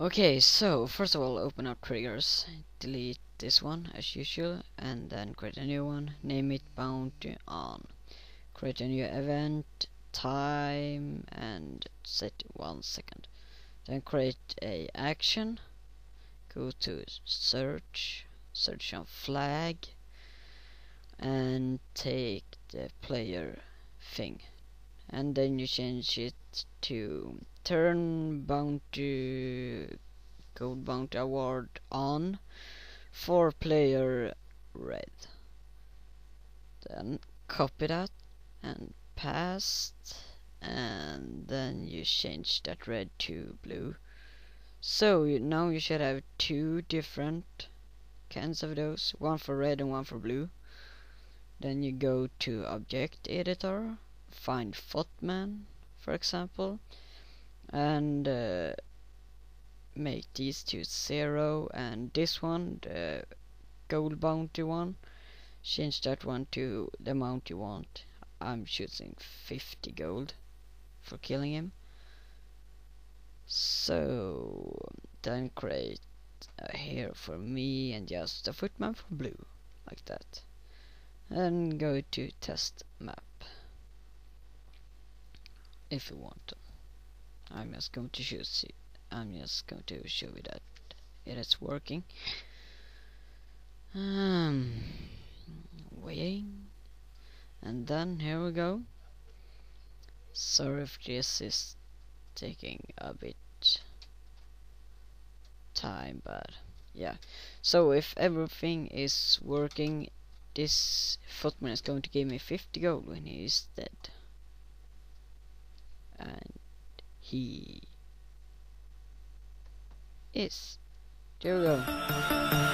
Okay, so first of all, open up triggers, delete this one as usual, and then create a new one, name it Bounty On, create a new event, time, and set 1 second. Then create a action, go to search, search on flag, and take the player thing, and then you change it to turn bounty, gold bounty award on for player red. Then copy that and paste, and then you change that red to blue. So now you should have two different kinds of those, one for red and one for blue. Then you go to object editor, find footman for example, and make these two 0, and this one, the gold bounty one, change that one to the amount you want. I'm choosing 50 gold for killing him. So then create a hero for me and just a footman for blue, like that, and go to test map if you want to. I'm just going to show you that it is working. Waiting, and then here we go. Sorry if this is taking a bit time, but yeah. So if everything is working, this footman is going to give me 50 gold when he is dead, and he is. There we go.